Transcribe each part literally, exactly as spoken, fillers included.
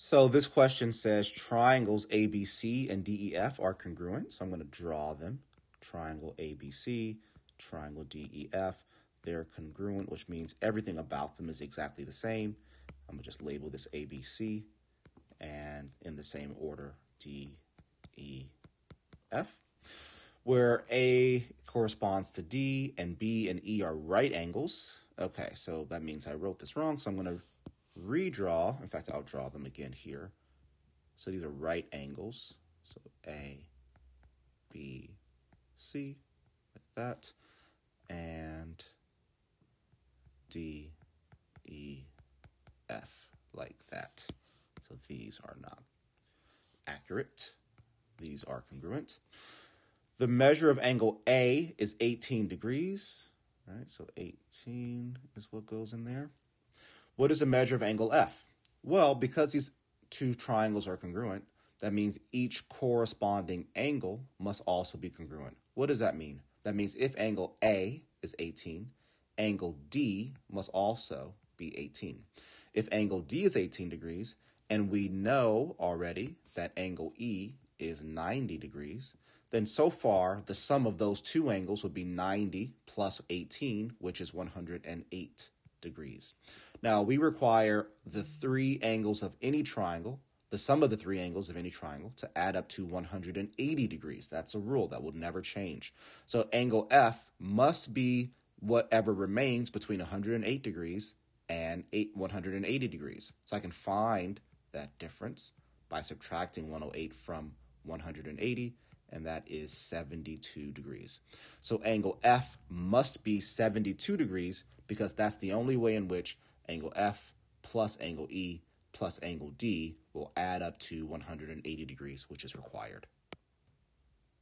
So this question says triangles A B C and D E F are congruent. So I'm going to draw them. Triangle A B C, triangle D E F. They're congruent, which means everything about them is exactly the same. I'm going to just label this A B C and in the same order D E F, where A corresponds to D and B and E are right angles. Okay, so that means I wrote this wrong, so I'm going to redraw. In fact, I'll draw them again here. So these are right angles. So A, B, C, like that, and D, E, F, like that. So these are not accurate. These are congruent. The measure of angle A is eighteen degrees. All right, so eighteen is what goes in there. What is the measure of angle F? Well, because these two triangles are congruent, that means each corresponding angle must also be congruent. What does that mean? That means if angle A is eighteen, angle D must also be eighteen. If angle D is eighteen degrees, and we know already that angle E is ninety degrees, then so far the sum of those two angles would be ninety plus eighteen, which is one hundred eight degrees. Now we require the three angles of any triangle, the sum of the three angles of any triangle, to add up to one hundred eighty degrees. That's a rule that will never change. So angle F must be whatever remains between one hundred eight degrees and one hundred eighty degrees. So I can find that difference by subtracting one hundred eight from one hundred eighty, and that is seventy-two degrees. So angle F must be seventy-two degrees because that's the only way in which angle F plus angle E plus angle D will add up to one hundred eighty degrees, which is required.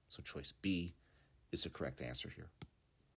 So choice B is the correct answer here.